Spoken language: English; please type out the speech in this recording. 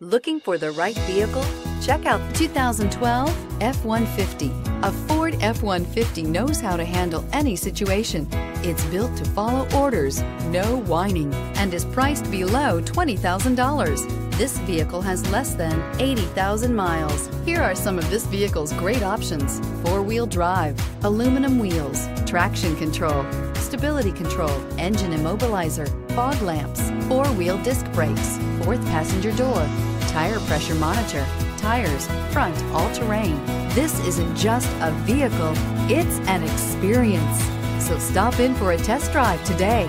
Looking for the right vehicle? Check out the 2012 F-150. A Ford F-150 knows how to handle any situation. It's built to follow orders, no whining, and is priced below $20,000. This vehicle has less than 80,000 miles. Here are some of this vehicle's great options: four-wheel drive, aluminum wheels, traction control, stability control, engine immobilizer, fog lamps, four-wheel disc brakes, fourth passenger door, tire pressure monitor, tires, front all-terrain. This isn't just a vehicle, it's an experience. So stop in for a test drive today.